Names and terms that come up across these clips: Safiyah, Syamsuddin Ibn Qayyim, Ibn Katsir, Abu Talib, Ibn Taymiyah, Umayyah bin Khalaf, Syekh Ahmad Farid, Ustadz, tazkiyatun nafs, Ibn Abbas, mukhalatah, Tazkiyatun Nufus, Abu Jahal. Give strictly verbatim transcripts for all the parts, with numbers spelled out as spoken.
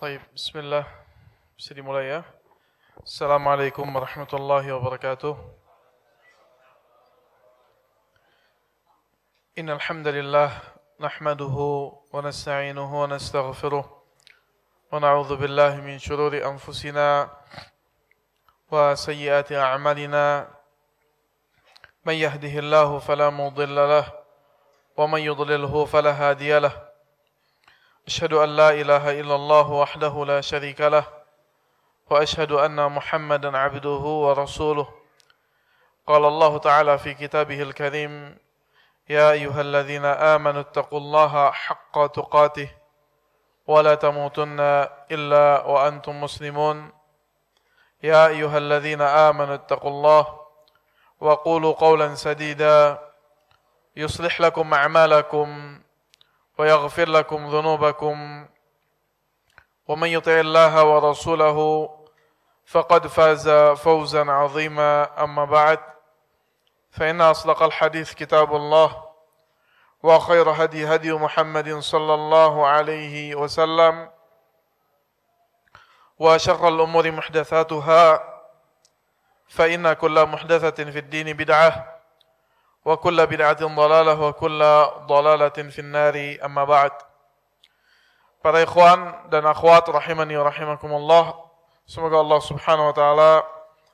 Baik, bismillah. Bisa dimulai ya. Assalamualaikum warahmatullahi wabarakatuh. Innal hamdalillah nahmaduhu wa nasta'inuhu wa nastaghfiruh wa na'udzu billahi min shururi anfusina wa sayyiati a'malina. Man yahdihillahu fala mudilla lahu wa man yudlilhu fala hadiya lahu. أشهد أن لا إله إلا الله وحده لا شريك له وأشهد أن محمدا عبده ورسوله قال الله تعالى في كتابه الكريم يا أيها الذين آمنوا اتقوا الله حق تقاته ولا تموتن إلا وأنتم مسلمون يا أيها الذين آمنوا اتقوا الله وقولوا قولا سديدا يصلح لكم أعمالكم ويغفر لكم ذنوبكم ومن يطع الله ورسوله فقد فاز فوزا عظيما أما بعد فإن أصدق الحديث كتاب الله وخير هدي هدي محمد صلى الله عليه وسلم وشر الأمور محدثاتها فإن كل محدثة في الدين بدعة wa kullu bid'atin dhalalah wa kullu dhalalatin fin nari amma ba'd. Para ikhwan dan akhwat rahimani wa rahimakumullah, semoga Allah Subhanahu wa taala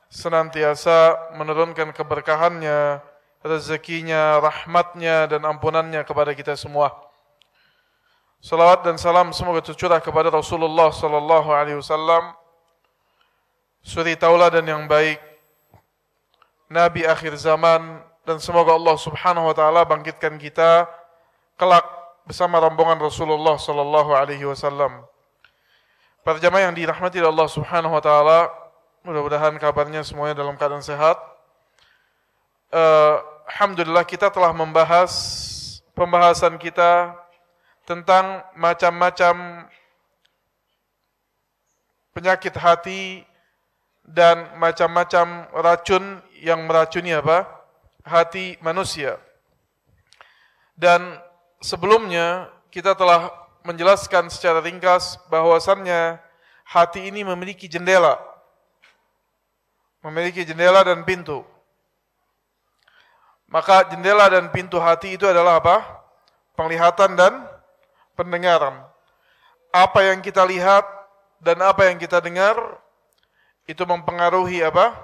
senantiasa menurunkan keberkahannya, rezekinya, rahmatnya dan ampunannya kepada kita semua. Salawat dan salam semoga tercurah kepada Rasulullah sallallahu alaihi wasallam, suri tauladan yang baik, nabi akhir zaman. Dan semoga Allah Subhanahu wa taala bangkitkan kita kelak bersama rombongan Rasulullah sallallahu alaihi wasallam. Para jamaah yang dirahmati oleh Allah Subhanahu wa taala, mudah-mudahan kabarnya semuanya dalam keadaan sehat. Uh, Alhamdulillah, kita telah membahas pembahasan kita tentang macam-macam penyakit hati dan macam-macam racun yang meracuni apa? hati manusia. Dan sebelumnya kita telah menjelaskan secara ringkas bahwasannya hati ini memiliki jendela, memiliki jendela dan pintu. Maka jendela dan pintu hati itu adalah apa? Penglihatan dan pendengaran. Apa yang kita lihat dan apa yang kita dengar itu mempengaruhi apa?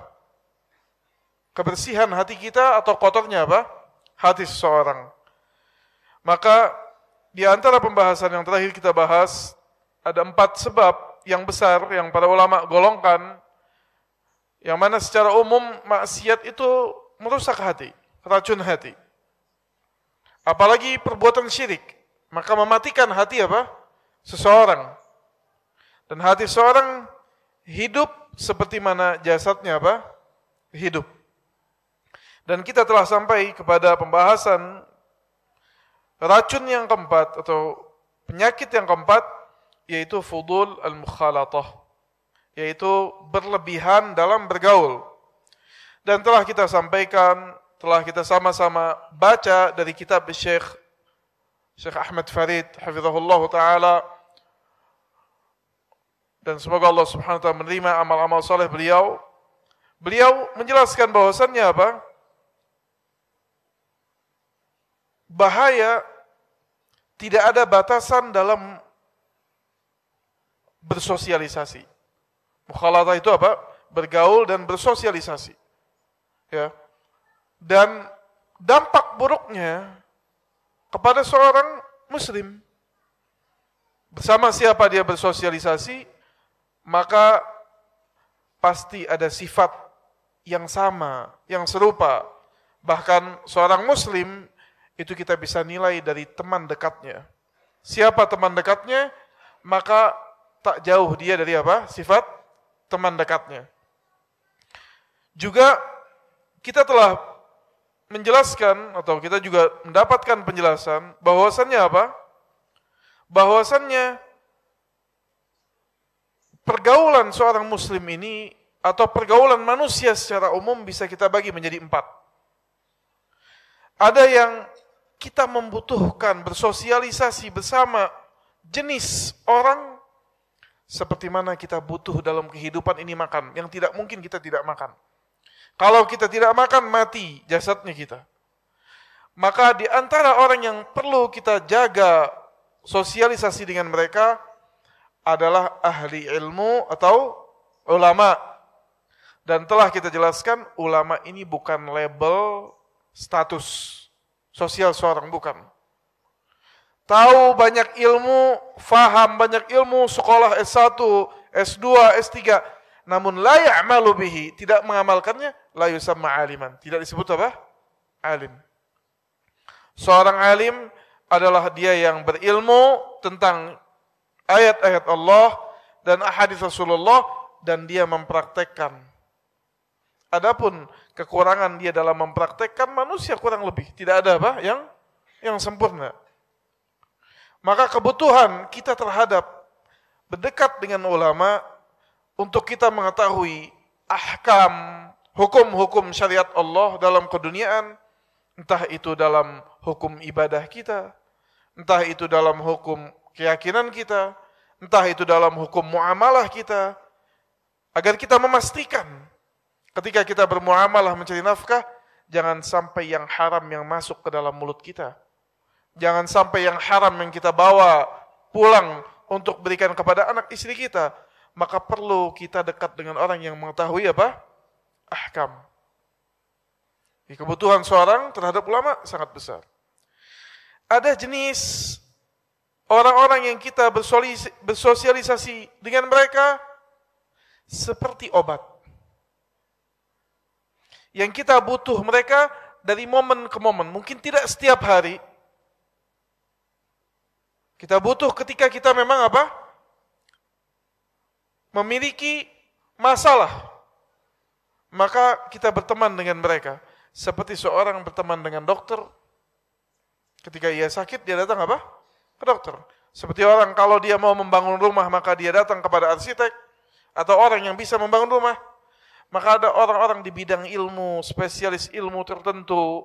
Kebersihan hati kita atau kotornya apa? Hati seseorang. Maka di antara pembahasan yang terakhir kita bahas, ada empat sebab yang besar yang para ulama golongkan, yang mana secara umum maksiat itu merusak hati, racun hati. Apalagi perbuatan syirik, maka mematikan hati apa? Seseorang. Dan hati seseorang hidup seperti mana jasadnya apa? Hidup. Dan kita telah sampai kepada pembahasan racun yang keempat atau penyakit yang keempat, yaitu fudul al-mukhalatah, yaitu berlebihan dalam bergaul. Dan telah kita sampaikan, telah kita sama-sama baca dari kitab Syekh Syekh Ahmad Farid hafizahullah taala, dan semoga Allah Subhanahu wa taala menerima amal-amal soleh beliau. Beliau menjelaskan bahwasannya apa? Bahaya tidak ada batasan dalam bersosialisasi. Mukhalatah itu apa? Bergaul dan bersosialisasi. Ya. Dan dampak buruknya kepada seorang muslim. Bersama siapa dia bersosialisasi, maka pasti ada sifat yang sama, yang serupa. Bahkan seorang muslim itu kita bisa nilai dari teman dekatnya. Siapa teman dekatnya, maka tak jauh dia dari apa? Sifat teman dekatnya. Juga kita telah menjelaskan, atau kita juga mendapatkan penjelasan, bahwasannya apa? Bahwasannya pergaulan seorang muslim ini, atau pergaulan manusia secara umum, bisa kita bagi menjadi empat. Ada yang kita membutuhkan bersosialisasi bersama jenis orang Seperti mana kita butuh dalam kehidupan ini makan, yang tidak mungkin kita tidak makan. Kalau kita tidak makan, mati jasadnya kita. Maka di antara orang yang perlu kita jaga sosialisasi dengan mereka adalah ahli ilmu atau ulama. Dan telah kita jelaskan, ulama ini bukan label status sosial seorang, bukan. Tahu banyak ilmu, faham banyak ilmu, sekolah S satu, S dua, S tiga, namun la ya'malu bihi, tidak mengamalkannya, la yusamma aliman, tidak disebut apa? Alim. Seorang alim adalah dia yang berilmu tentang ayat-ayat Allah dan ahadits Rasulullah, dan dia mempraktekkan. Adapun kekurangan dia dalam mempraktekkan, manusia kurang lebih, tidak ada apa yang yang sempurna. Maka kebutuhan kita terhadap berdekat dengan ulama untuk kita mengetahui ahkam, hukum-hukum syariat Allah dalam keduniaan, entah itu dalam hukum ibadah kita, entah itu dalam hukum keyakinan kita, entah itu dalam hukum muamalah kita, agar kita memastikan ketika kita bermuamalah mencari nafkah, jangan sampai yang haram yang masuk ke dalam mulut kita. Jangan sampai yang haram yang kita bawa pulang untuk berikan kepada anak istri kita. Maka perlu kita dekat dengan orang yang mengetahui apa? Ahkam. Kebutuhan seorang terhadap ulama sangat besar. Ada jenis orang-orang yang kita bersosialisasi dengan mereka seperti obat. Yang kita butuh mereka dari momen ke momen. Mungkin tidak setiap hari. Kita butuh ketika kita memang apa? Memiliki masalah. Maka kita berteman dengan mereka. Seperti seorang berteman dengan dokter. Ketika ia sakit, dia datang apa? Ke dokter. Seperti orang kalau dia mau membangun rumah, maka dia datang kepada arsitek. Atau orang yang bisa membangun rumah. Maka ada orang-orang di bidang ilmu, spesialis ilmu tertentu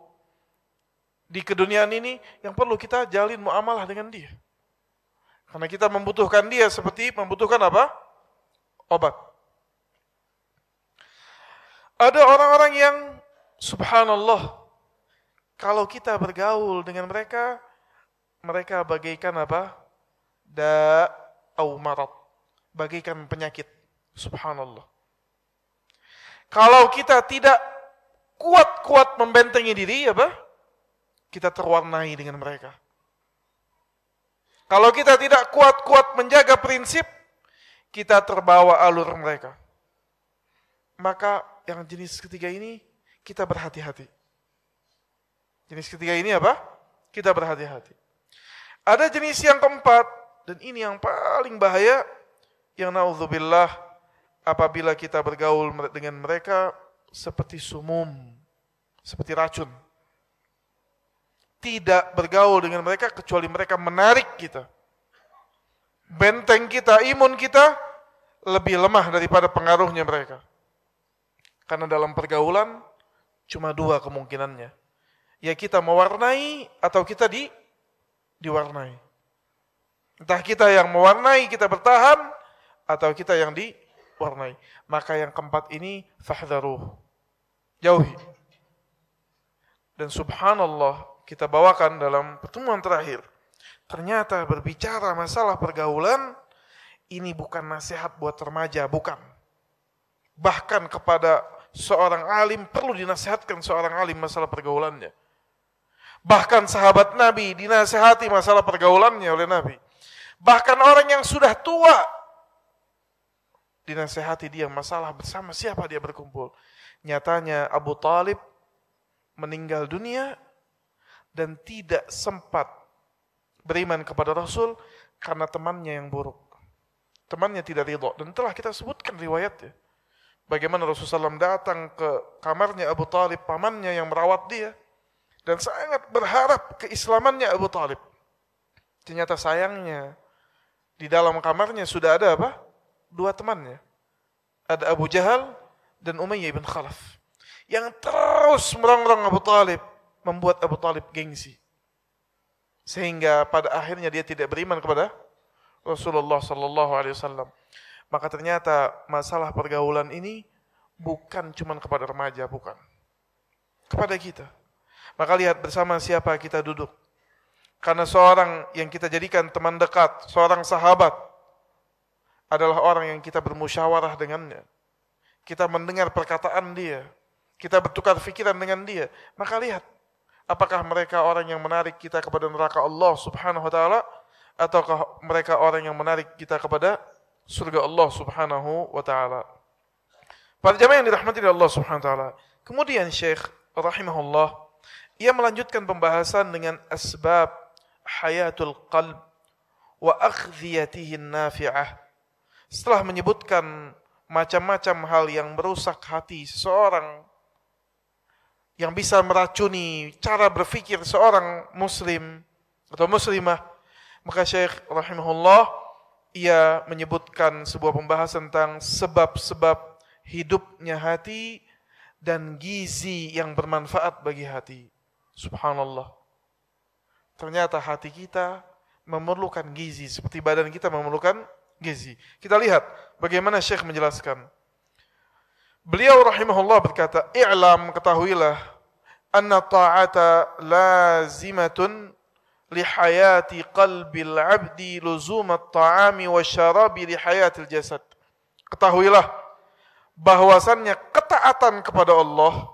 di keduniaan ini yang perlu kita jalin muamalah dengan dia. Karena kita membutuhkan dia seperti membutuhkan apa? Obat. Ada orang-orang yang subhanallah, kalau kita bergaul dengan mereka, mereka bagaikan apa? Da au marad, bagaikan penyakit. Subhanallah. Kalau kita tidak kuat-kuat membentengi diri, apa? Kita terwarnai dengan mereka. Kalau kita tidak kuat-kuat menjaga prinsip, kita terbawa alur mereka. Maka yang jenis ketiga ini, kita berhati-hati. Jenis ketiga ini apa? Kita berhati-hati. Ada jenis yang keempat, dan ini yang paling bahaya, yang na'udzubillah, apabila kita bergaul dengan mereka seperti sumum, seperti racun. Tidak bergaul dengan mereka kecuali mereka menarik kita. Benteng kita, imun kita lebih lemah daripada pengaruhnya mereka. Karena dalam pergaulan cuma dua kemungkinannya. Ya kita mewarnai atau kita di, diwarnai. Entah kita yang mewarnai, kita bertahan, atau kita yang diwarnai. Maka yang keempat ini, fahdharuh, jauhi. Dan subhanallah, kita bawakan dalam pertemuan terakhir. Ternyata berbicara masalah pergaulan, ini bukan nasihat buat remaja, bukan. Bahkan kepada seorang alim, perlu dinasihatkan seorang alim masalah pergaulannya. Bahkan sahabat Nabi dinasihati masalah pergaulannya oleh Nabi. Bahkan orang yang sudah tua, dinasihati dia masalah bersama siapa dia berkumpul. Nyatanya Abu Talib meninggal dunia dan tidak sempat beriman kepada Rasul karena temannya yang buruk. Temannya tidak ridho. Dan telah kita sebutkan riwayatnya. Bagaimana Rasulullah shallallahu alaihi wasallam datang ke kamarnya Abu Talib, pamannya yang merawat dia. Dan sangat berharap keislamannya Abu Talib. Ternyata sayangnya, di dalam kamarnya sudah ada apa? Dua temannya. Ada Abu Jahal dan Umayyah bin Khalaf. Yang terus merongrong Abu Talib, membuat Abu Talib gengsi. Sehingga pada akhirnya dia tidak beriman kepada Rasulullah Shallallahu Alaihi Wasallam. Maka ternyata masalah pergaulan ini bukan cuma kepada remaja, bukan. Kepada kita. Maka lihat bersama siapa kita duduk. Karena seorang yang kita jadikan teman dekat, seorang sahabat, adalah orang yang kita bermusyawarah dengannya. Kita mendengar perkataan dia. Kita bertukar pikiran dengan dia. Maka lihat, apakah mereka orang yang menarik kita kepada neraka Allah Subhanahu Wa Ta'ala, ataukah mereka orang yang menarik kita kepada surga Allah Subhanahu Wa Ta'ala. Para jamaah yang dirahmati oleh Allah Subhanahu Wa Ta'ala. Kemudian Syekh rahimahullah, ia melanjutkan pembahasan dengan asbab hayatul qalb wa akhdhiyatihin nafi'ah. Setelah menyebutkan macam-macam hal yang merusak hati seseorang, yang bisa meracuni cara berpikir seorang muslim atau muslimah, maka Syekh rahimahullah ia menyebutkan sebuah pembahasan tentang sebab-sebab hidupnya hati dan gizi yang bermanfaat bagi hati. Subhanallah. Ternyata hati kita memerlukan gizi seperti badan kita memerlukan gizi. Kita lihat bagaimana Syekh menjelaskan. Beliau rahimahullah berkata, "I'lam, ketahuilah, anna ta'ata lazimatun li hayati qalbil 'abdi luzumat ta'ami wasyarabi li hayatil jasad." Ketahuilah bahwasannya ketaatan kepada Allah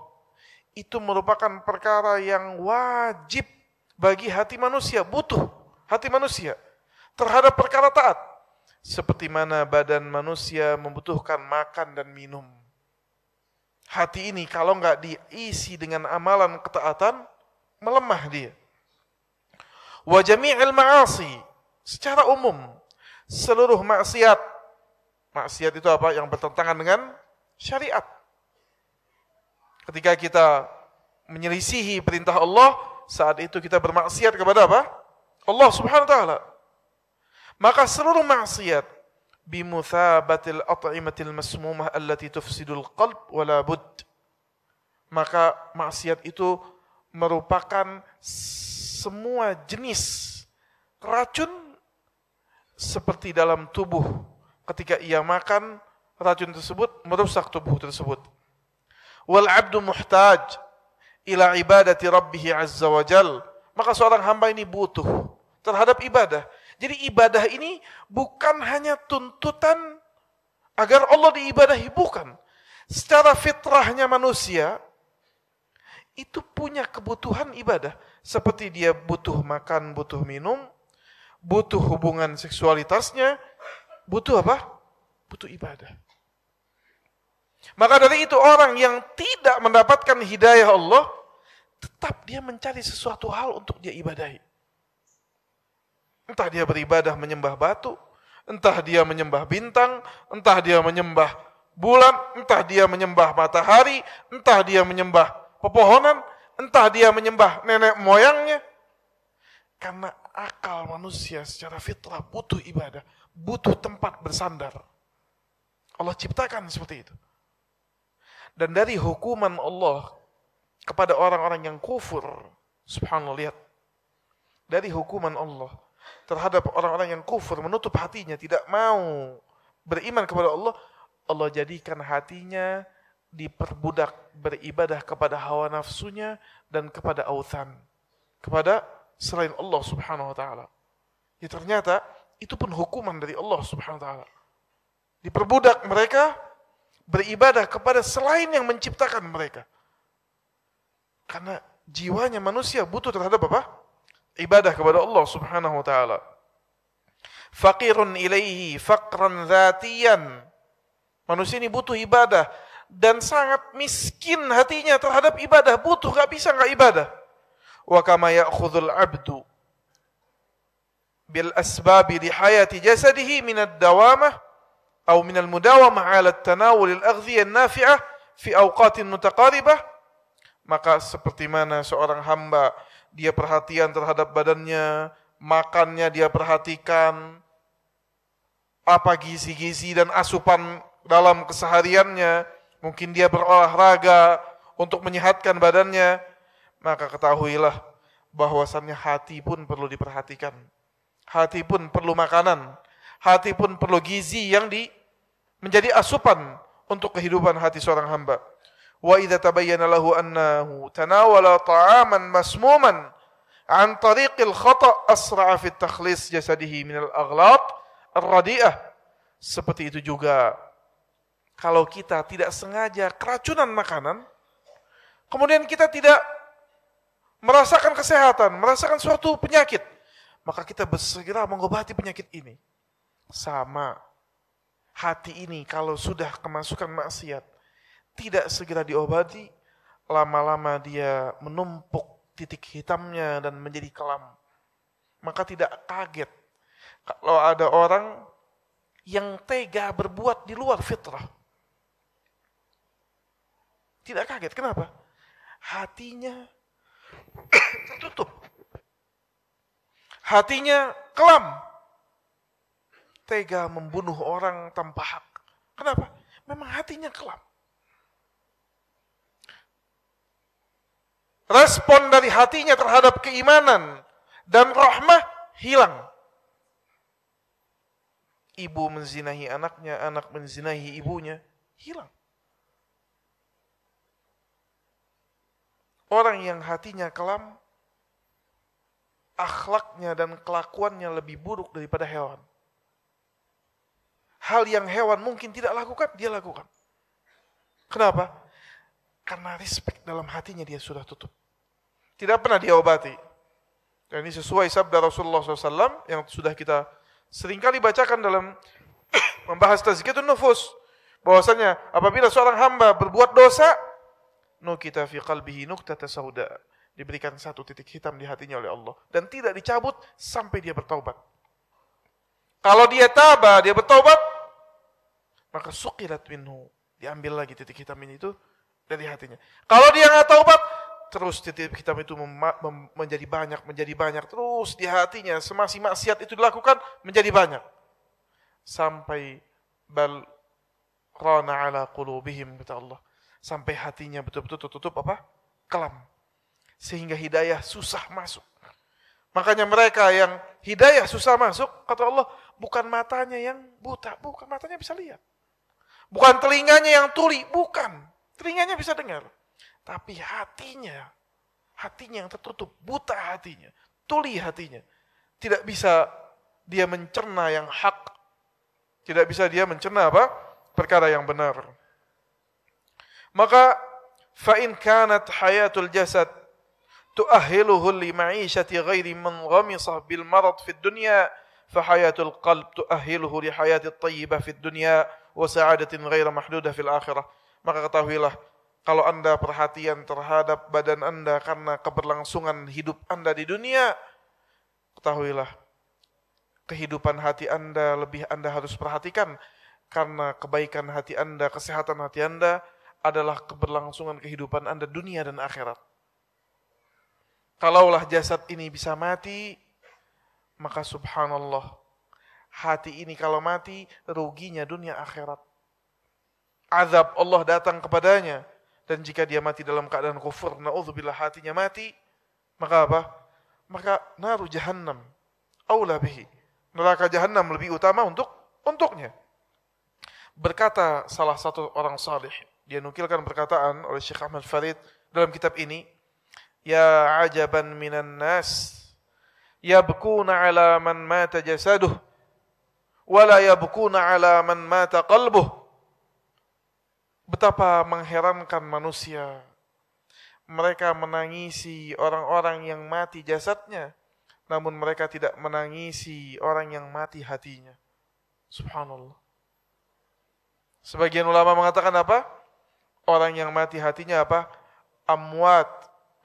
itu merupakan perkara yang wajib bagi hati manusia, butuh hati manusia terhadap perkara taat. Seperti mana badan manusia membutuhkan makan dan minum. Hati ini kalau nggak diisi dengan amalan ketaatan, melemah dia. Wa jami'il ma'asi, secara umum, seluruh maksiat. Maksiat itu apa? Yang bertentangan dengan syariat. Ketika kita menyelisihi perintah Allah, saat itu kita bermaksiat kepada apa? Allah Subhanahu Wa Ta'ala. Maka seluruh maksiat bimuthabatil at'imatil masmumah allati tufsidul qalb wala budd. Maka maksiat itu merupakan semua jenis racun seperti dalam tubuh. Ketika ia makan, racun tersebut merusak tubuh tersebut. Wal 'abdu muhtaj ila ibadati rabbih 'azza wa jal. Maka seorang hamba ini butuh terhadap ibadah. Jadi ibadah ini bukan hanya tuntutan agar Allah diibadahi, bukan. Secara fitrahnya manusia, itu punya kebutuhan ibadah. Seperti dia butuh makan, butuh minum, butuh hubungan seksualitasnya, butuh apa? Butuh ibadah. Maka dari itu orang yang tidak mendapatkan hidayah Allah, tetap dia mencari sesuatu hal untuk dia ibadahi. Entah dia beribadah menyembah batu, entah dia menyembah bintang, entah dia menyembah bulan, entah dia menyembah matahari, entah dia menyembah pepohonan, entah dia menyembah nenek moyangnya. Karena akal manusia secara fitrah butuh ibadah, butuh tempat bersandar. Allah ciptakan seperti itu. Dan dari hukuman Allah kepada orang-orang yang kufur, subhanallah, lihat. Dari hukuman Allah terhadap orang-orang yang kufur, menutup hatinya, tidak mau beriman kepada Allah, Allah jadikan hatinya diperbudak beribadah kepada hawa nafsunya dan kepada authan, kepada selain Allah Subhanahu Wa Ta'ala. Ya ternyata itu pun hukuman dari Allah Subhanahu Wa Ta'ala. Diperbudak mereka beribadah kepada selain yang menciptakan mereka. Karena jiwanya manusia butuh terhadap apa? Ibadah kepada Allah Subhanahu Wa Ta'ala. Faqirun ilaihi faqran zatiyan. Manusia ini butuh ibadah dan sangat miskin hatinya terhadap ibadah, butuh, gak bisa gak ibadah. Wa kama ya'khudhul 'abdu bil asbabi li hayati jasadihi min ad-dawamah aw min al-mudawamah 'ala at-tanawul al-aghdhiyah an-nafi'ah fi awqatin mutaqaribah. Maka seperti mana seorang hamba dia perhatian terhadap badannya, makannya dia perhatikan, apa gizi-gizi dan asupan dalam kesehariannya, mungkin dia berolahraga untuk menyehatkan badannya, maka ketahuilah bahwasannya hati pun perlu diperhatikan. Hati pun perlu makanan, Hati pun perlu gizi yang di, menjadi asupan untuk kehidupan hati seorang hamba. Wa idza tabayyana lahu annahu tanawala ta'aman masmuman an tariqil khata' asra'a fi takhlis jasadihi minal aghlaq ar-radi'ah. Seperti itu juga kalau kita tidak sengaja keracunan makanan, kemudian kita tidak merasakan kesehatan, merasakan suatu penyakit, maka kita bersegera mengobati penyakit ini. Sama hati ini kalau sudah kemasukan maksiat, tidak segera diobati, lama-lama dia menumpuk titik hitamnya dan menjadi kelam. Maka tidak kaget kalau ada orang yang tega berbuat di luar fitrah. Tidak kaget, kenapa? Hatinya tertutup, hatinya kelam, tega membunuh orang tanpa hak. Kenapa? Memang hatinya kelam. Respon dari hatinya terhadap keimanan dan rahmah hilang. Ibu menzinahi anaknya, anak menzinahi ibunya, hilang. Orang yang hatinya kelam, akhlaknya dan kelakuannya lebih buruk daripada hewan. Hal yang hewan mungkin tidak lakukan, dia lakukan. Kenapa? Karena respect dalam hatinya dia sudah tutup. Tidak pernah dia obati. Dan ini sesuai sabda Rasulullah shallallahu alaihi wasallam yang sudah kita seringkali bacakan dalam membahas Tazkiyatun Nufus. Bahwasanya apabila seorang hamba berbuat dosa, nukita fi qalbihi nuktata sauda, diberikan satu titik hitam di hatinya oleh Allah dan tidak dicabut sampai dia bertaubat. Kalau dia tabah, dia bertaubat, maka suqilat minhu, diambil lagi titik hitam ini itu dari hatinya. Kalau dia nggak taubat, terus titik hitam itu menjadi banyak, menjadi banyak terus di hatinya, semasi maksiat itu dilakukan menjadi banyak sampai bal rana ala qulubihim, kata Allah. Sampai hatinya betul-betul tertutup apa? Kelam. Sehingga hidayah susah masuk. Makanya mereka yang hidayah susah masuk, kata Allah, bukan matanya yang buta, bukan matanya bisa lihat. Bukan telinganya yang tuli, bukan. Telinganya bisa dengar. Tapi hatinya, hatinya yang tertutup, buta hatinya, tuli hatinya. Tidak bisa dia mencerna yang hak. Tidak bisa dia mencerna apa? Perkara yang benar. Maka fa'in kanat hayatul jasad tu'ahiluhu li ma'ishati ghairi man ghamisa bil marad fid dunya, fa hayatul qalb tu'ahiluhu li hayatit thayyibah fid dunya wa sa'adatin ghairi mahdudah fil akhirah. Maka ketahuilah kalau Anda perhatian terhadap badan Anda karena keberlangsungan hidup Anda di dunia, ketahuilah kehidupan hati Anda lebih Anda harus perhatikan, karena kebaikan hati Anda, kesehatan hati Anda adalah keberlangsungan kehidupan Anda dunia dan akhirat. Kalaulah jasad ini bisa mati, maka subhanallah, hati ini kalau mati, ruginya dunia akhirat. Azab Allah datang kepadanya, dan jika dia mati dalam keadaan kufur, na'udzubillah, hatinya mati, maka apa? Maka naru jahannam, aula bihi, neraka jahannam lebih utama untuk untuknya. Berkata salah satu orang salih, dia nukilkan perkataan oleh Syekh Ahmad Farid dalam kitab ini, ya ajaban minan nas yabkuna ala man mata jasaduh wa la yabkuna ala man mata qalbuh. Betapa mengherankan manusia, mereka menangisi orang-orang yang mati jasadnya, namun mereka tidak menangisi orang yang mati hatinya. Subhanallah. Sebagian ulama mengatakan apa? Orang yang mati hatinya apa? Amwat.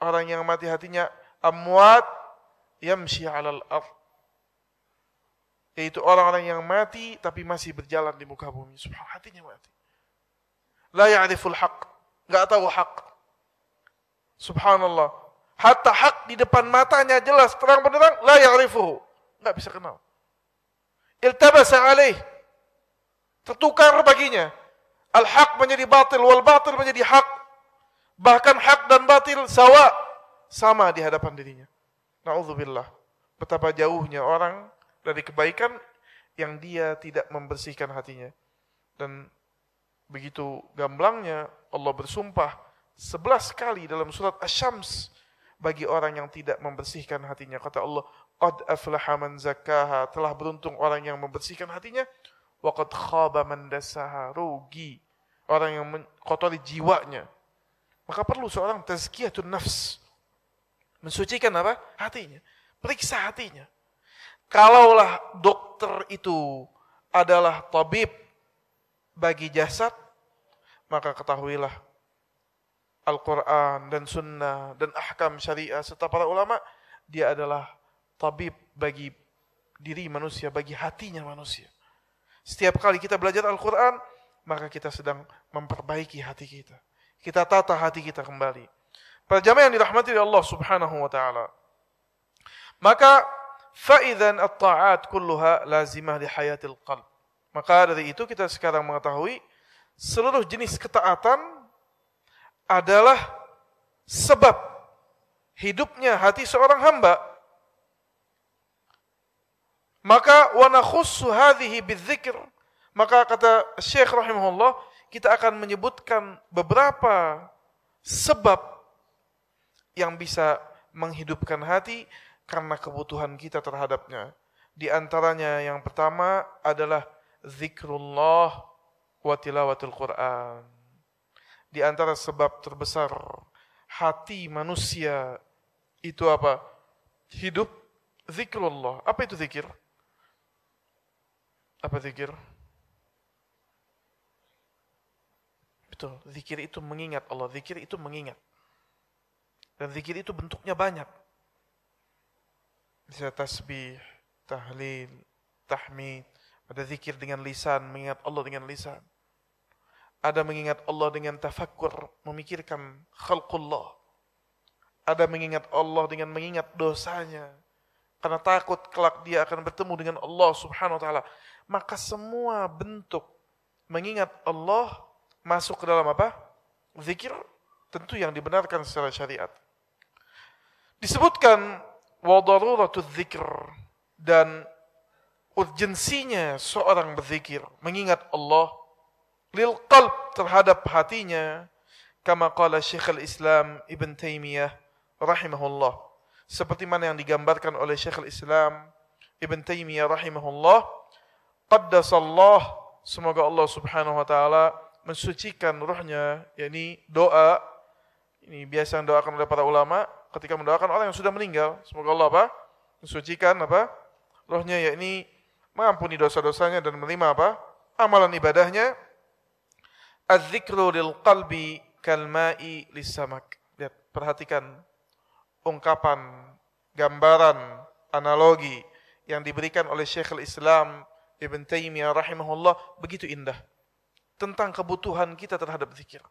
Orang yang mati hatinya amwat yamshi alal ardh. Yaitu orang-orang yang mati tapi masih berjalan di muka bumi. Subhanallah, hatinya mati. La ya'riful haq. Enggak tahu haq. Subhanallah. Hatta haq di depan matanya jelas terang benderang, la ya'rifuhu. Enggak bisa kenal. Iltabasa alaih. Tertukar baginya. Al-haq menjadi batil, wal-batil menjadi haq. Bahkan haq dan batil sawa, sama di hadapan dirinya. Na'udzubillah. Betapa jauhnya orang dari kebaikan yang dia tidak membersihkan hatinya. Dan begitu gamblangnya Allah bersumpah sebelas kali dalam surat Asy-Syams bagi orang yang tidak membersihkan hatinya. Kata Allah, qad aflaha man zakkaha, telah beruntung orang yang membersihkan hatinya, wa qad khaba man dassaha, rugi orang yang kotori jiwanya. Maka perlu seorang tazkiyatun nafs, mensucikan apa? Hatinya, periksa hatinya. Kalaulah dokter itu adalah tabib bagi jasad, maka ketahuilah Al-Quran dan Sunnah dan ahkam syariah serta para ulama, dia adalah tabib bagi diri manusia, bagi hatinya manusia. Setiap kali kita belajar Al-Quran, maka kita sedang memperbaiki hati kita. Kita tata hati kita kembali. Para jamaah yang dirahmati oleh Allah Subhanahu wa taala. Maka fa'idzan at-ta'at kulluha lazimah li hayatil qalb. Maka dari itu kita sekarang mengetahui seluruh jenis ketaatan adalah sebab hidupnya hati seorang hamba. Maka wa nakhussu hadhihi bidzikr, maka kata Syekh rahimahullah, kita akan menyebutkan beberapa sebab yang bisa menghidupkan hati karena kebutuhan kita terhadapnya. Di antaranya yang pertama adalah zikrullah wa tilawatul Quran. Di antara sebab terbesar hati manusia itu apa? Hidup zikrullah. Apa itu zikir? Apa zikir? Betul, zikir itu mengingat Allah. Zikir itu mengingat. Dan zikir itu bentuknya banyak. Bisa tasbih, tahlil, tahmid. Ada zikir dengan lisan, mengingat Allah dengan lisan. Ada mengingat Allah dengan tafakkur, memikirkan khalqullah. Ada mengingat Allah dengan mengingat dosanya, karena takut kelak dia akan bertemu dengan Allah Subhanahu wa taala. Maka semua bentuk mengingat Allah masuk ke dalam apa? Zikir, tentu yang dibenarkan secara syariat. Disebutkan wa daruratu dzikr, dan urgensinya seorang berzikir, mengingat Allah lil qalb, terhadap hatinya. Kama qala Syekh al-Islam Ibn Taymiyah rahimahullah, seperti mana yang digambarkan oleh Syekh al-Islam Ibn Taymiyah rahimahullah, qaddasallah, semoga Allah Subhanahu wa taala mensucikan ruhnya, yakni doa. Ini biasa yang doakan oleh para ulama ketika mendoakan orang yang sudah meninggal, semoga Allah apa? Mensucikan apa? Ruhnya, yakni mengampuni dosa-dosanya dan menerima apa? Amalan ibadahnya. Al-zikru lil qalbi kalma'i lissamak. Lihat, perhatikan ungkapan, gambaran, analogi yang diberikan oleh Syekhul Islam Ibn Taymiyah rahimahullah, begitu indah tentang kebutuhan kita terhadap zikir.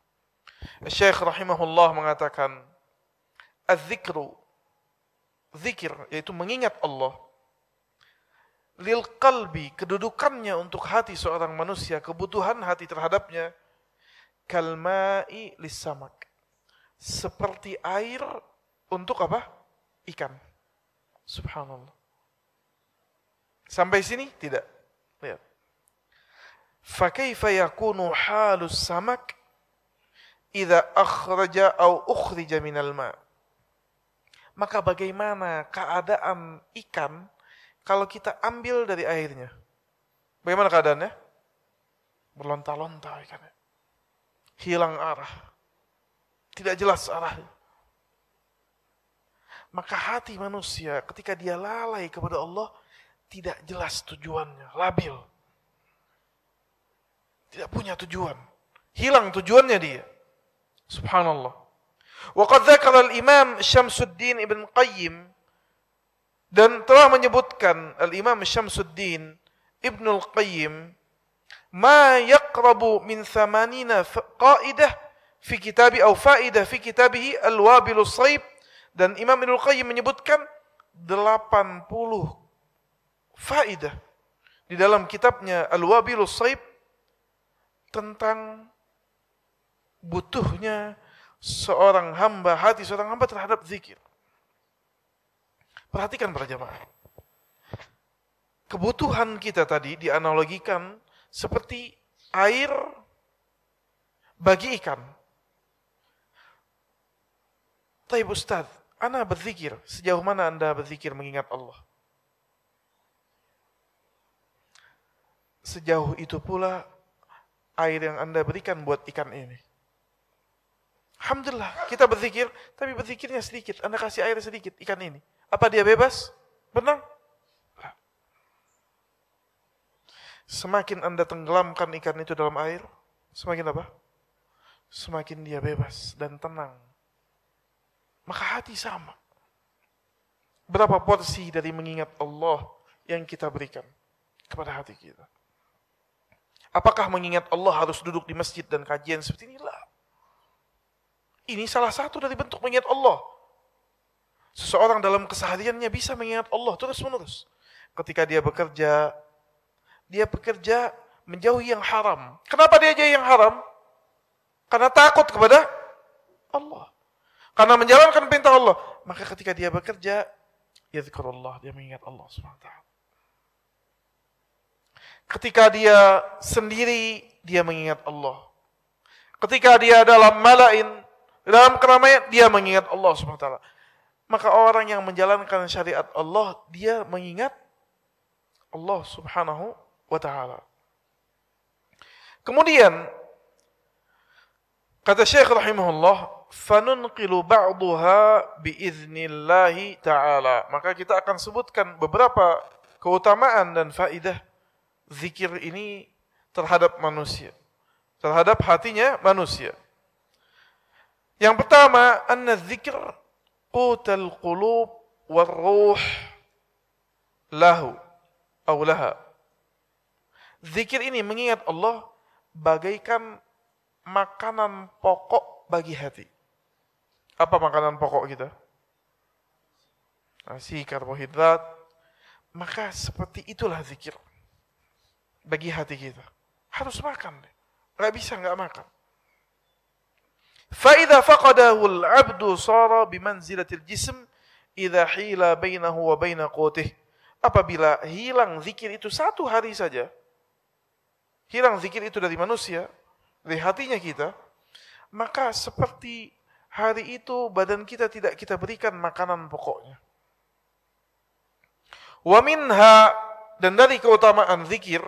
Syekh rahimahullah mengatakan, al-zikru, zikir, yaitu mengingat Allah, lil qalbi, kedudukannya untuk hati seorang manusia, kebutuhan hati terhadapnya, kalma'i lissamak, seperti air untuk apa? Ikan. Subhanallah. Sampai sini? Tidak. Lihat. Fakaifa yakunu halus samak idza akhraja au ukhrija minal ma. Maka bagaimana keadaan ikan kalau kita ambil dari airnya? Bagaimana keadaannya? Berlontar-lontar ikannya. Hilang arah, tidak jelas arahnya. Maka hati manusia ketika dia lalai kepada Allah, tidak jelas tujuannya, labil, tidak punya tujuan, hilang tujuannya dia. Subhanallah. Wa qad dzakara al-Imam Syamsuddin Ibn Qayyim, dan telah menyebutkan al-Imam Syamsuddin Ibn Qayyim, ma yaqrabu min thamanina qaidah fi kitabi atau faidah fi kitabihi al-wabil as-saib. Dan Imam Ibnu Qayyim menyebutkan delapan puluh faidah di dalam kitabnya al-wabil as-saib tentang butuhnya seorang hamba, hati seorang hamba terhadap zikir. Perhatikan para jemaah. kebutuhan kita tadi dianalogikan seperti air bagi ikan. Taib Ustaz, ana berzikir. Sejauh mana Anda berzikir mengingat Allah? Sejauh itu pula air yang Anda berikan buat ikan ini. Alhamdulillah, kita berzikir, tapi berzikirnya sedikit. Anda kasih air sedikit, ikan ini. Apa dia bebas? Benar? Semakin Anda tenggelamkan ikan itu dalam air, semakin apa? Semakin dia bebas dan tenang. Maka hati sama. Berapa porsi dari mengingat Allah yang kita berikan kepada hati kita? Apakah mengingat Allah harus duduk di masjid dan kajian seperti inilah? Ini salah satu dari bentuk mengingat Allah. Seseorang dalam kesehariannya bisa mengingat Allah terus-menerus. Ketika dia bekerja, dia bekerja menjauhi yang haram. Kenapa dia jauhi yang haram? Karena takut kepada Allah. Karena menjalankan perintah Allah. Maka ketika dia bekerja, yazkurullah, dia mengingat Allah subhanahu wa taala. Ketika dia sendiri, dia mengingat Allah. Ketika dia dalam malain, dalam keramaian, dia mengingat Allah subhanahu wa taala. Maka orang yang menjalankan syariat Allah, dia mengingat Allah subhanahu wa ta'ala. Kemudian, kata Syekh rahimahullah, فَنُنْقِلُ بَعْضُهَا بِإِذْنِ اللَّهِ تَعَالَى. Maka kita akan sebutkan beberapa keutamaan dan faidah zikir ini terhadap manusia, terhadap hatinya manusia. Yang pertama, anna dzikr qutal qulub war ruh lahu aw laha. Zikir ini, mengingat Allah, bagaikan makanan pokok bagi hati. Apa makanan pokok kita? Nasi, karbohidrat. Maka seperti itulah zikir bagi hati kita. Harus makan deh. Enggak bisa enggak makan. فَإِذَا فَقَدَهُ الْعَبْدُ صَارَ بِمَنْزِلَةِ الْجِسْمِ إِذَا حِيلَ بَيْنَهُ وَبَيْنَ قُوتِهِ. Apabila hilang zikir itu satu hari saja, hilang zikir itu dari manusia, dari hatinya kita, maka seperti hari itu badan kita tidak kita berikan makanan pokoknya. وَمِنْهَا. Dan dari keutamaan zikir,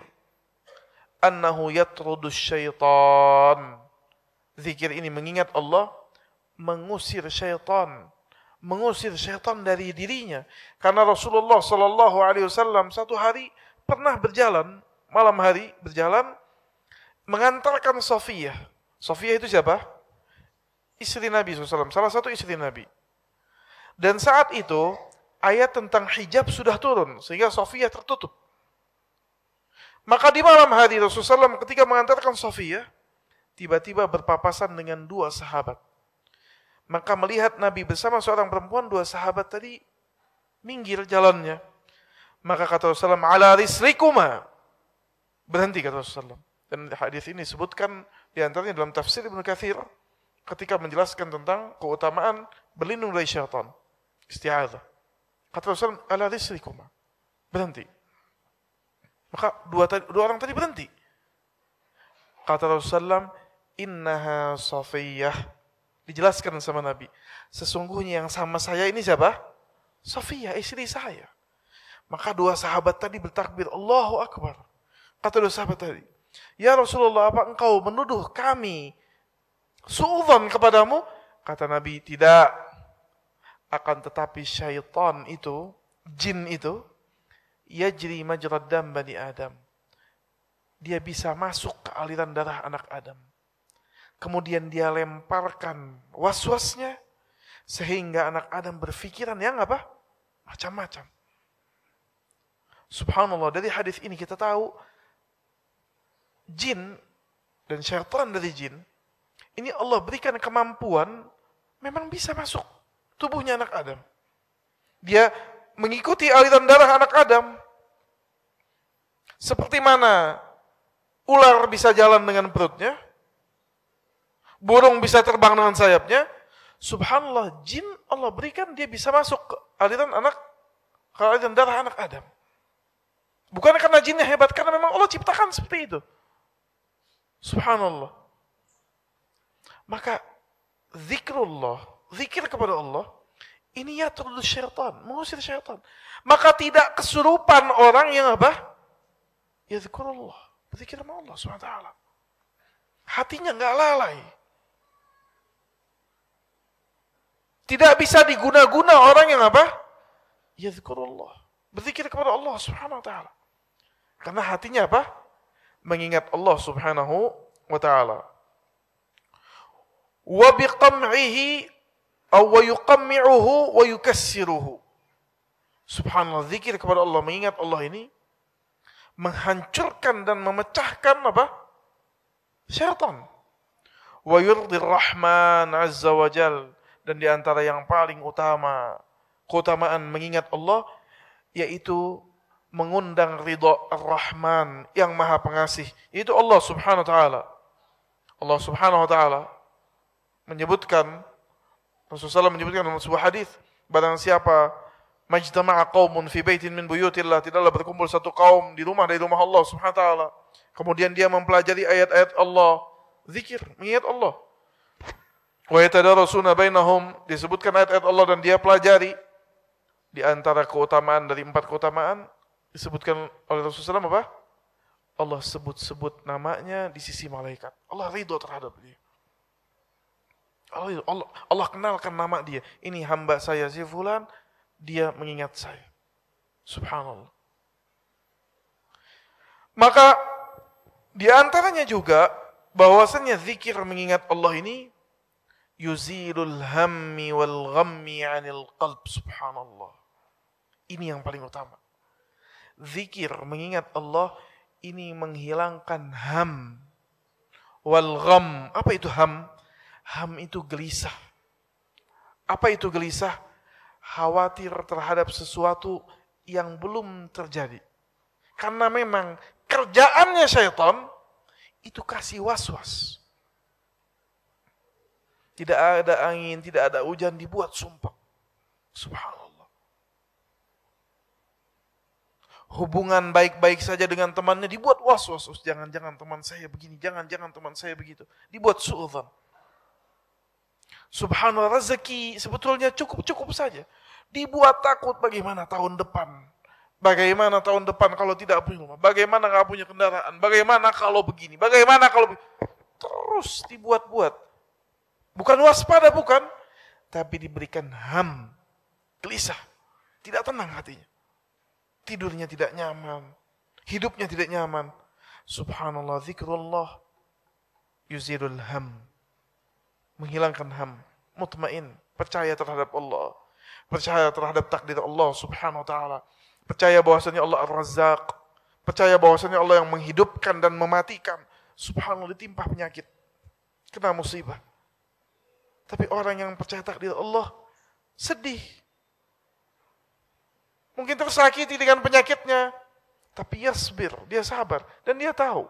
أَنَّهُ يَطْرُدُ الشَّيْطَانِ. Zikir ini, mengingat Allah, mengusir syaitan, mengusir syaitan dari dirinya. Karena Rasulullah Shallallahu Alaihi Wasallam satu hari pernah berjalan malam hari, berjalan mengantarkan Safiyah. Safiyah itu siapa? Istri Nabi shallallahu alaihi wasallam, salah satu istri Nabi. Dan saat itu ayat tentang hijab sudah turun sehingga Safiyah tertutup. Maka di malam hari Rasulullah shallallahu alaihi wasallam ketika mengantarkan Safiyah, tiba-tiba berpapasan dengan dua sahabat. Maka melihat Nabi bersama seorang perempuan, dua sahabat tadi minggir jalannya. Maka kata Rasulullah, ala risrikuma. Berhenti, kata Rasulullah. Dan hadis ini disebutkan diantaranya dalam tafsir Ibnu Katsir ketika menjelaskan tentang keutamaan berlindung dari syaitan, isti'adzah. Kata Rasulullah, ala risrikuma. Berhenti. Maka dua, dua orang tadi berhenti. Kata Rasulullah, innaha Safiyah. Dijelaskan sama Nabi, sesungguhnya yang sama saya ini siapa? Safiyah, istri saya. Maka dua sahabat tadi bertakbir, Allahu Akbar. Kata dua sahabat tadi, ya Rasulullah, apa engkau menuduh kami su'udzon kepadamu? Kata Nabi, tidak. Akan tetapi syaitan itu, jin itu, yajri majra dam bani Adam. Dia bisa masuk ke aliran darah anak Adam. Kemudian dia lemparkan was-wasnya sehingga anak Adam berpikiran yang apa? Macam-macam. Subhanallah, dari hadis ini kita tahu jin dan syaitan dari jin ini Allah berikan kemampuan memang bisa masuk tubuhnya anak Adam. Dia mengikuti aliran darah anak Adam. Seperti mana ular bisa jalan dengan perutnya, burung bisa terbang dengan sayapnya, subhanallah, jin Allah berikan dia bisa masuk ke aliran anak, ke aliran darah anak Adam. Bukan karena jinnya hebat, karena memang Allah ciptakan seperti itu. Subhanallah. Maka zikrullah, zikir kepada Allah, ini ya terlalu syaitan, mengusir syaitan. Maka tidak kesurupan orang yang apa? Ya zikrullah, berzikir sama Allah subhanahu wa ta'ala. Hatinya nggak lalai. Tidak bisa diguna-guna orang yang apa? Ya zikrullah, berzikir kepada Allah subhanahu wa ta'ala. Karena hatinya apa? Mengingat Allah subhanahu wa ta'ala. Wa biqam'ihi aw wa yuqammi'uhu wa yukassiruhu. Subhanallah, zikir kepada Allah, mengingat Allah ini menghancurkan dan memecahkan apa? Syaitan. Wa yurdir Rahman azza wa jal, dan di antara yang paling utama keutamaan mengingat Allah yaitu mengundang ridha Ar-Rahman yang Maha Pengasih, yaitu Allah Subhanahu wa taala. Allah Subhanahu wa taala menyebutkan, Rasulullah shallallahu alaihi wasallam menyebutkan dalam sebuah hadis, barang siapa majtama'a qaumun fi baitin min buyutillah, tidaklah berkumpul satu kaum di rumah dari rumah Allah Subhanahu wa taala, kemudian dia mempelajari ayat-ayat Allah, zikir, mengingat Allah. Wa yatadarasuna bainahum, disebutkan ayat-ayat Allah dan dia pelajari. Di antara keutamaan, dari empat keutamaan disebutkan oleh Rasulullah shallallahu alaihi wasallam apa? Allah sebut-sebut namanya di sisi malaikat. Allah ridho terhadap dia. Allah, Allah, Allah kenalkan nama dia. Ini hamba saya si fulan, dia mengingat saya. Subhanallah. Maka di antaranya juga bahwasannya zikir mengingat Allah ini yuzilul hammi wal ghammi 'anil qalb. Subhanallah. Ini yang paling utama. Zikir mengingat Allah ini menghilangkan ham wal gham. Apa itu ham? Ham itu gelisah. Apa itu gelisah? Khawatir terhadap sesuatu yang belum terjadi. Karena memang kerjaannya syaitan itu kasih was-was. Tidak ada angin, tidak ada hujan, dibuat sumpah. Subhanallah. Hubungan baik-baik saja dengan temannya dibuat was-was. Jangan-jangan teman saya begini, jangan-jangan teman saya begitu. Dibuat su'udhan. Subhanallah, rezeki sebetulnya cukup-cukup saja. Dibuat takut, bagaimana tahun depan? Bagaimana tahun depan kalau tidak punya rumah? Bagaimana nggak punya kendaraan? Bagaimana kalau begini? Bagaimana kalau... Terus dibuat-buat. Bukan waspada, bukan. Tapi diberikan ham, gelisah. Tidak tenang hatinya. Tidurnya tidak nyaman, hidupnya tidak nyaman. Subhanallah, zikrullah yuzilul ham, menghilangkan ham, mutmain, percaya terhadap Allah, percaya terhadap takdir Allah subhanahu wa ta'ala, percaya bahwasannya Allah ar-razzaq, percaya bahwasannya Allah yang menghidupkan dan mematikan. Subhanallah, ditimpa penyakit, kena musibah, tapi orang yang percaya takdir Allah sedih. Mungkin tersakiti dengan penyakitnya, tapi yasbir, dia sabar, dan dia tahu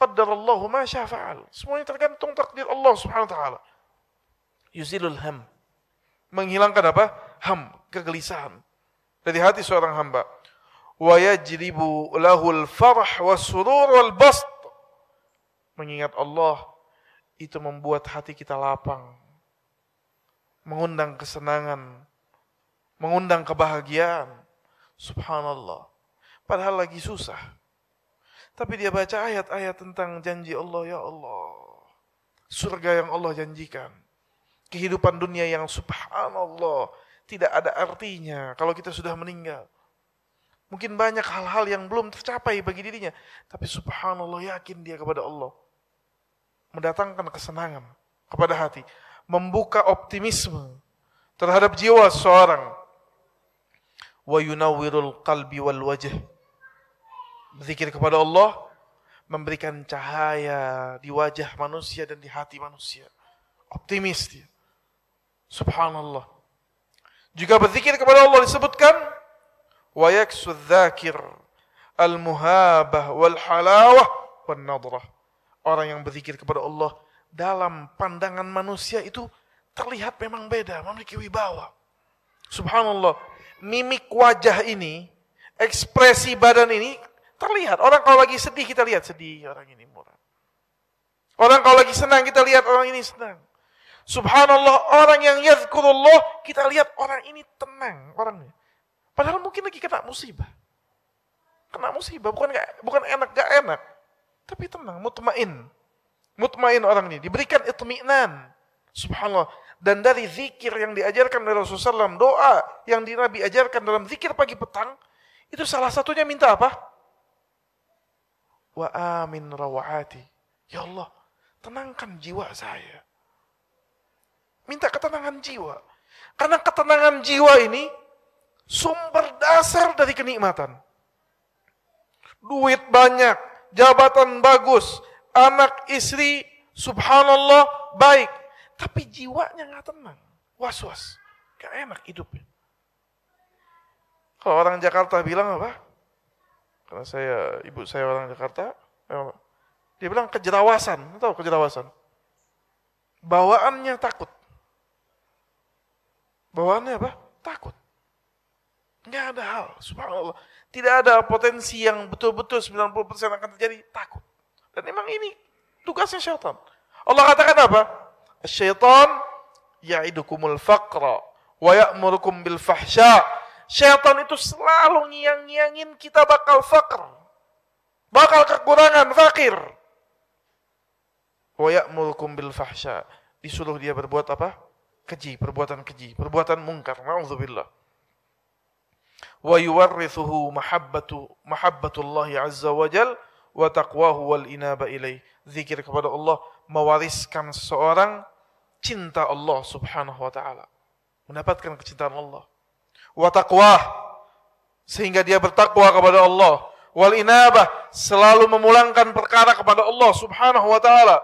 qaddarallahu ma syaa fa'al. Semuanya tergantung takdir Allah subhanahu wa ta'ala. Yuzilul ham, menghilangkan apa? Ham, kegelisahan dari hati seorang hamba. Wa yajribu lahul farh wa surur wal bast. Mengingat Allah itu membuat hati kita lapang, mengundang kesenangan, mengundang kebahagiaan. Subhanallah. Padahal lagi susah. Tapi dia baca ayat-ayat tentang janji Allah, ya Allah. Surga yang Allah janjikan. Kehidupan dunia yang subhanallah tidak ada artinya kalau kita sudah meninggal. Mungkin banyak hal-hal yang belum tercapai bagi dirinya, tapi subhanallah yakin dia kepada Allah. Mendatangkan kesenangan kepada hati, membuka optimisme terhadap jiwa seorang. Wa yunawwirul qalbi wal wajh. Berzikir kepada Allah memberikan cahaya di wajah manusia dan di hati manusia. Optimis dia. Subhanallah. Juga berzikir kepada Allah disebutkan wa yaksu dzakir al muhabah wal halawah wan nadrah. Orang yang berzikir kepada Allah dalam pandangan manusia itu terlihat memang beda, memiliki wibawa. Subhanallah. Mimik wajah ini, ekspresi badan ini terlihat. Orang kalau lagi sedih kita lihat, sedih orang ini murah. Orang kalau lagi senang kita lihat, orang ini senang. Subhanallah, orang yang yadhkurullah kita lihat orang ini tenang orangnya. Padahal mungkin lagi kena musibah. Kena musibah bukan gak, bukan enak gak enak, tapi tenang, mutmain. Mutmain orang ini diberikan itmi'nan. Subhanallah. Dan dari zikir yang diajarkan oleh Rasulullah shallallahu alaihi wasallam, doa yang di Nabi ajarkan dalam zikir pagi petang, itu salah satunya minta apa? Wa amin rawati. Ya Allah, tenangkan jiwa saya. Minta ketenangan jiwa. Karena ketenangan jiwa ini sumber dasar dari kenikmatan. Duit banyak, jabatan bagus, anak istri, subhanallah, baik. Tapi jiwanya nggak tenang, was-was, nggak enak hidupnya. Kalau orang Jakarta bilang apa? Karena saya, ibu saya orang Jakarta, dia bilang kejerawasan, tahu kejerawasan? Bawaannya takut, bawaannya apa? Takut. Nggak ada hal, subhanallah. Tidak ada potensi yang betul-betul sembilan puluh persen akan terjadi, takut. Dan memang ini tugasnya syaitan. Allah katakan apa? Syaitan ya'idukumul faqra wa ya'murukum bil fahsya. Syaitan itu selalu ngiang-ngiangin kita bakal fakir, bakal kekurangan, fakir. Wa ya'murukum bil fahsya, disuruh dia berbuat apa? Keji, perbuatan keji, perbuatan mungkar, na'udzubillah. Wa yuwarrithuhu mahabbatu mahabbatullahi azza wa jalla wa taqwahu wal inaba ilaih. Zikir kepada Allah mewariskan seorang cinta Allah subhanahu wa ta'ala, mendapatkan kecintaan Allah, wa taqwah, sehingga dia bertakwa kepada Allah, wal inabah, selalu memulangkan perkara kepada Allah subhanahu wa ta'ala,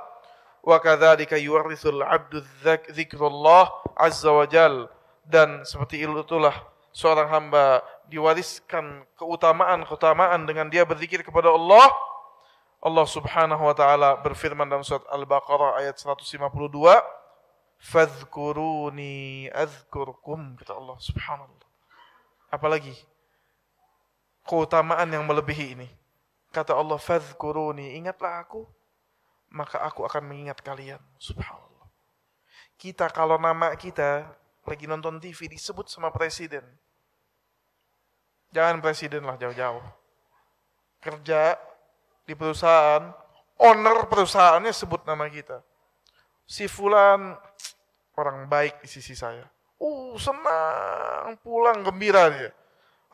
wa kadzalika yuwarithul abdu dzikrullah azza wa jal. Dan seperti itulah seorang hamba diwariskan keutamaan-keutamaan dengan dia berzikir kepada Allah. Allah subhanahu wa ta'ala berfirman dalam surat Al-Baqarah ayat seratus lima puluh dua, fadhkuruni azkurkum, kata Allah subhanallah. Apalagi keutamaan yang melebihi ini. Kata Allah, fadhkuruni, ingatlah aku, maka aku akan mengingat kalian. Subhanallah. Kita kalau nama kita lagi nonton T V disebut sama presiden, jangan presiden lah, jauh-jauh. Kerja di perusahaan, owner perusahaannya sebut nama kita. Si fulan orang baik di sisi saya. Uh, senang, pulang gembira dia.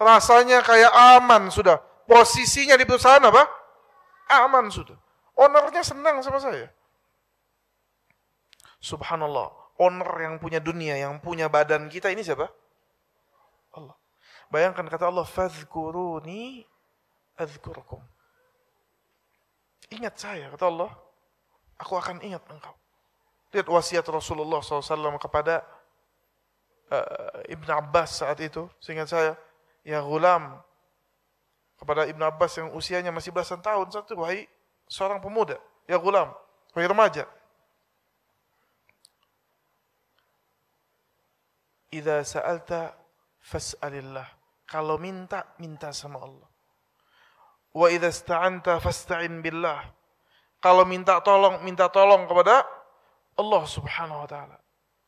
Rasanya kayak aman sudah. Posisinya di perusahaan apa? Aman sudah. Ownernya senang sama saya. Subhanallah, owner yang punya dunia, yang punya badan kita ini siapa? Allah. Bayangkan kata Allah, fadhkuruni azkurukum. Ingat saya, kata Allah, aku akan ingat engkau. Lihat wasiat Rasulullah shallallahu alaihi wasallam kepada uh, Ibn Abbas saat itu. Seingat saya, ya ghulam, kepada Ibn Abbas yang usianya masih belasan tahun, satu wahai seorang pemuda, ya ghulam, wahai remaja. Idza sa'alta fas'alillah, kalau minta, minta sama Allah. Wa idza ista'anta fasta'in billah, kalau minta tolong, minta tolong kepada Allah subhanahu wa ta'ala.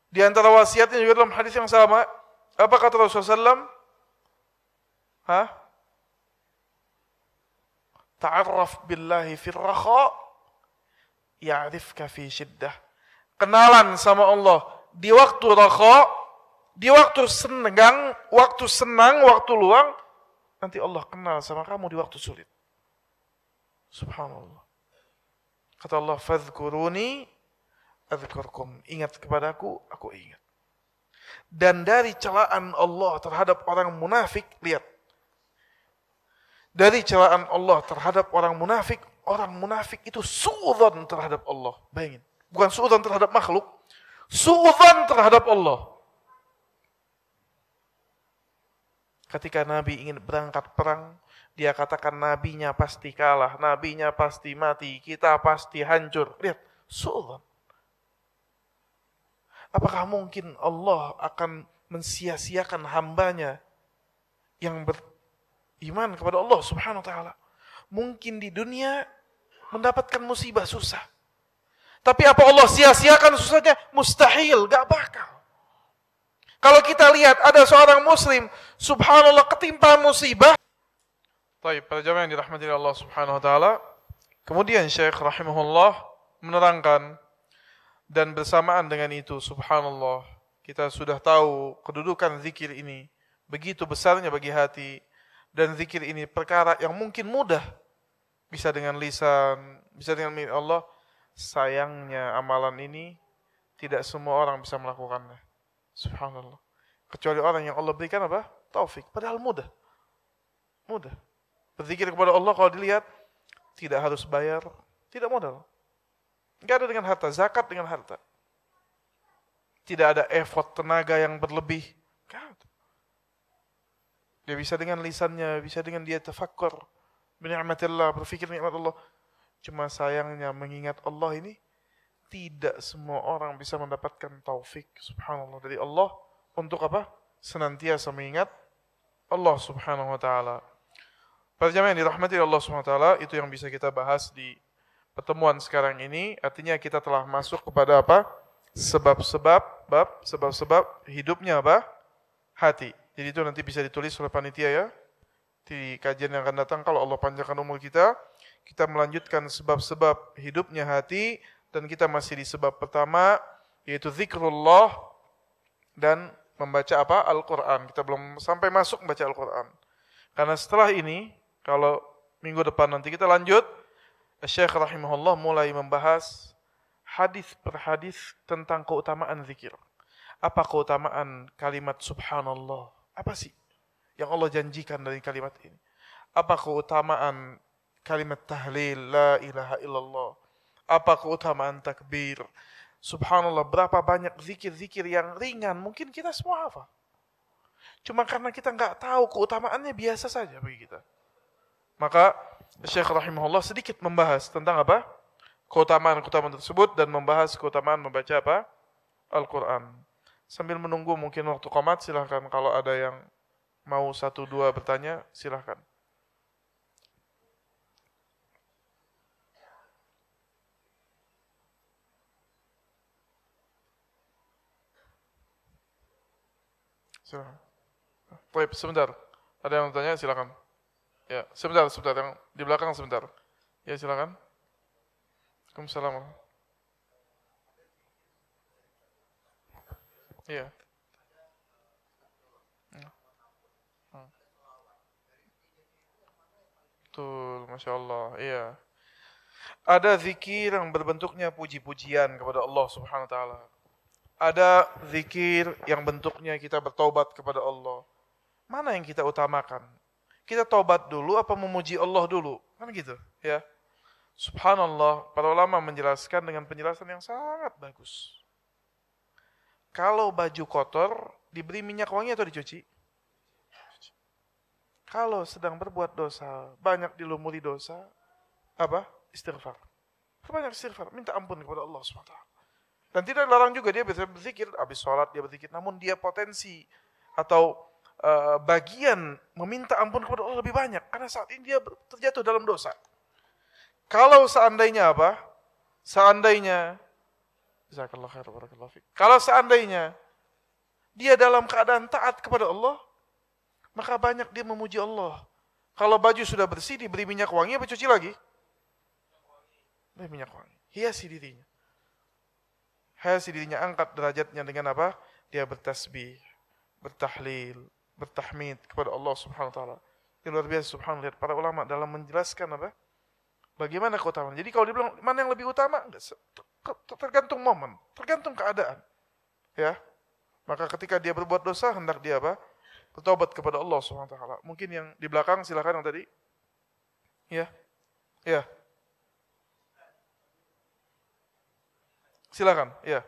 Di antara wasiatnya juga dalam hadis yang sama, apa kata Rasulullah shallallahu alaihi wasallam? Hah? Ta'arraf billahi fir rakha ya'rifka fi syiddah. Kenalan sama Allah di waktu rakha, di waktu senang, waktu senang, waktu luang, nanti Allah kenal sama kamu di waktu sulit. Subhanallah. Kata Allah, fadhkuruni adhkurkum, ingat kepadaku, aku ingat. Dan dari celaan Allah terhadap orang munafik, lihat. Dari celaan Allah terhadap orang munafik, orang munafik itu su'udzon terhadap Allah. Bayangin, bukan su'udzon terhadap makhluk, su'udzon terhadap Allah. Ketika Nabi ingin berangkat perang, dia katakan nabinya pasti kalah, nabinya pasti mati, kita pasti hancur. Lihat, su'udzon. Apakah mungkin Allah akan mensia-siakan hambanya yang ber, Iman kepada Allah subhanahu wa ta'ala. Mungkin di dunia mendapatkan musibah susah. Tapi apa Allah sia-siakan susahnya? Mustahil, gak bakal. Kalau kita lihat ada seorang muslim, subhanallah ketimpa musibah. Baik, para jamaah yang dirahmati Allah subhanahu wa ta'ala. Kemudian Syekh rahimahullah menerangkan, dan bersamaan dengan itu subhanallah, kita sudah tahu kedudukan zikir ini begitu besarnya bagi hati. Dan zikir ini perkara yang mungkin mudah, bisa dengan lisan, bisa dengan milik Allah. Sayangnya amalan ini tidak semua orang bisa melakukannya. Subhanallah. Kecuali orang yang Allah berikan apa? Taufik. Padahal mudah. Mudah. Berzikir kepada Allah kalau dilihat tidak harus bayar, tidak modal. Enggak ada dengan harta, zakat dengan harta. Tidak ada effort tenaga yang berlebih. Enggak ada. Dia bisa dengan lisannya, bisa dengan dia tafakkur bini'matillah, berfikir nikmat Allah. Cuma sayangnya mengingat Allah ini tidak semua orang bisa mendapatkan taufik subhanallah dari Allah untuk apa? Senantiasa mengingat Allah subhanahu wa ta'ala. Para jamaah yang dirahmati Allah subhanahu wa ta'ala, itu yang bisa kita bahas di pertemuan sekarang ini. Artinya kita telah masuk kepada apa? Sebab-sebab bab sebab-sebab hidupnya apa? Hati. Jadi itu nanti bisa ditulis oleh panitia ya. Di kajian yang akan datang, kalau Allah panjangkan umur kita, kita melanjutkan sebab-sebab hidupnya hati, dan kita masih di sebab pertama, yaitu zikrullah dan membaca apa? Al-Quran. Kita belum sampai masuk membaca Al-Quran. Karena setelah ini, kalau minggu depan nanti kita lanjut, Syekh rahimahullah mulai membahas hadis per hadis tentang keutamaan zikir. Apa keutamaan kalimat subhanallah? Apa sih yang Allah janjikan dari kalimat ini? Apa keutamaan kalimat tahlil, la ilaha illallah? Apa keutamaan takbir? Subhanallah, berapa banyak zikir-zikir yang ringan, mungkin kita semua hafal. Cuma karena kita nggak tahu keutamaannya, biasa saja bagi kita. Maka Syekh rahimahullah sedikit membahas tentang apa? Keutamaan-keutamaan tersebut, dan membahas keutamaan membaca apa? Al-Quran. Sambil menunggu mungkin waktu qomat, silahkan kalau ada yang mau satu dua bertanya, silahkan. Silahkan. Baik, sebentar. Ada yang bertanya, silahkan. Ya, sebentar, sebentar. Yang di belakang sebentar. Ya, silahkan. Waalaikumsalam. Ya. Betul, Masya Allah. Iya. Ada zikir yang berbentuknya puji-pujian kepada Allah subhanahu wa ta'ala. Ada zikir yang bentuknya kita bertobat kepada Allah. Mana yang kita utamakan? Kita tobat dulu apa memuji Allah dulu? Kan gitu, ya. Subhanallah, para ulama menjelaskan dengan penjelasan yang sangat bagus. Kalau baju kotor, diberi minyak wangi atau dicuci? Kalau sedang berbuat dosa, banyak dilumuri dosa, apa? Istighfar. Banyak istighfar, minta ampun kepada Allah subhanahu wa taala. Dan tidak larang juga dia bisa berzikir, habis sholat dia berzikir, namun dia potensi atau uh, bagian meminta ampun kepada Allah lebih banyak, karena saat ini dia terjatuh dalam dosa. Kalau seandainya apa? Seandainya, jazakallahu khairan barakallahu fiik. Kalau seandainya dia dalam keadaan taat kepada Allah, maka banyak dia memuji Allah. Kalau baju sudah bersih, diberi minyak wangi apa cuci lagi? Diberi minyak wangi. Hiasi dirinya. Hiasi dirinya, angkat derajatnya dengan apa? Dia bertasbih, bertahlil, bertahmid kepada Allah subhanahu wa ta'ala. Ini luar biasa subhanallah. Para ulama dalam menjelaskan apa? Bagaimana keutamaan. Jadi kalau dibilang mana yang lebih utama? Tergantung momen, tergantung keadaan. Ya. Maka ketika dia berbuat dosa, hendak dia apa? Bertobat kepada Allah subhanahu wa taala. Mungkin yang di belakang, silakan yang tadi. Ya. Ya. Silakan, ya.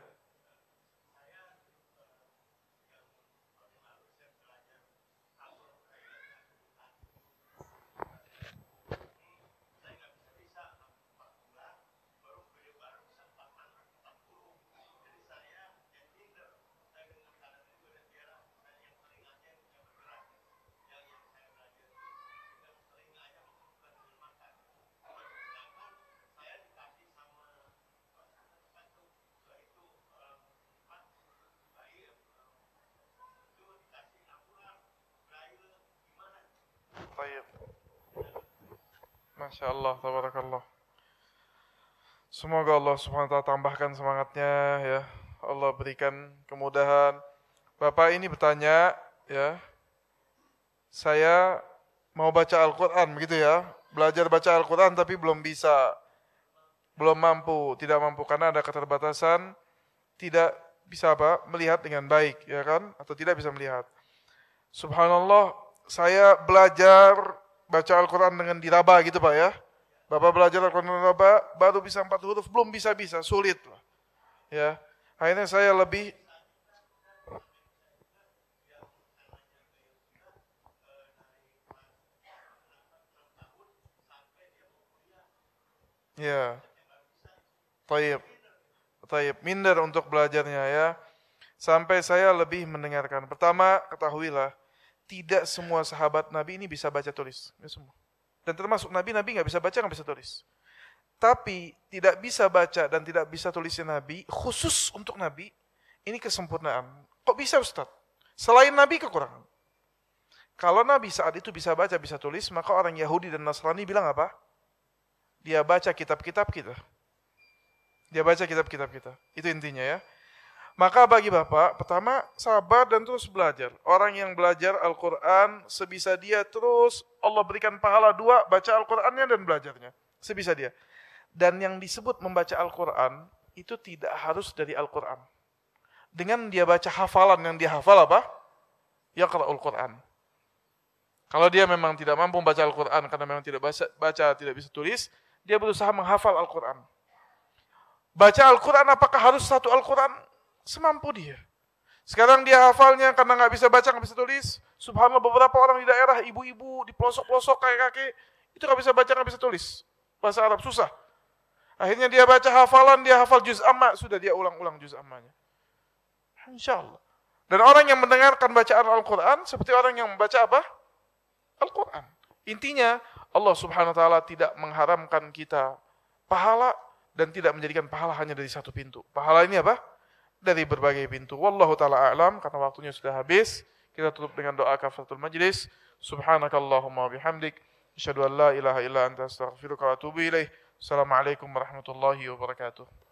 Masya Allah, tabarakallah. Semoga Allah subhanahu wa ta'ala tambahkan semangatnya, ya. Allah berikan kemudahan. Bapak ini bertanya, ya, saya mau baca Al-Quran, begitu ya, belajar baca Al-Quran tapi belum bisa, belum mampu, tidak mampu karena ada keterbatasan, tidak bisa apa, melihat dengan baik, ya kan, atau tidak bisa melihat. Subhanallah, saya belajar baca Al-Quran dengan diraba gitu Pak ya, Bapak belajar Al-Quran dengan diraba, baru bisa empat huruf, belum bisa-bisa, sulit lah, ya. Akhirnya saya lebih ya, taib, taib, minder untuk belajarnya ya. Sampai saya lebih mendengarkan. Pertama, ketahuilah, tidak semua sahabat Nabi ini bisa baca tulis. Ya, semua. Dan termasuk Nabi, Nabi nggak bisa baca, nggak bisa tulis. Tapi tidak bisa baca dan tidak bisa tulisnya Nabi, khusus untuk Nabi, ini kesempurnaan. Kok bisa Ustaz? Selain Nabi kekurangan. Kalau Nabi saat itu bisa baca, bisa tulis, maka orang Yahudi dan Nasrani bilang apa? Dia baca kitab-kitab kita. Dia baca kitab-kitab kita. Itu intinya ya. Maka bagi Bapak, pertama sabar dan terus belajar. Orang yang belajar Al-Quran sebisa dia terus Allah berikan pahala dua, baca Al-Qurannya dan belajarnya. Sebisa dia. Dan yang disebut membaca Al-Quran, itu tidak harus dari Al-Quran. Dengan dia baca hafalan, yang dia hafal apa? Yaqra'ul Quran. Kalau dia memang tidak mampu membaca Al-Quran, karena memang tidak baca, baca tidak bisa tulis, dia berusaha menghafal Al-Quran. Baca Al-Quran apakah harus satu Al-Quran? Semampu dia. Sekarang dia hafalnya karena nggak bisa baca, nggak bisa tulis. Subhanallah, beberapa orang di daerah, ibu-ibu, di pelosok-pelosok, kakek-kakek, itu nggak bisa baca, nggak bisa tulis. Bahasa Arab susah. Akhirnya dia baca hafalan, dia hafal juz amma, sudah dia ulang-ulang juz ammanya. Insya Allah. Dan orang yang mendengarkan bacaan Al-Quran, seperti orang yang membaca apa? Al-Quran. Intinya, Allah subhanahu wa ta'ala tidak mengharamkan kita pahala dan tidak menjadikan pahala hanya dari satu pintu. Pahala ini apa? Dari berbagai pintu. Wallahu ta'ala a'lam, karena waktunya sudah habis. Kita tutup dengan doa kafaratul majlis. Subhanakallahumma bihamdik. Asyhadu an la ilaha illa anta astaghfiruka wa atubu ilaih. Assalamualaikum warahmatullahi wabarakatuh.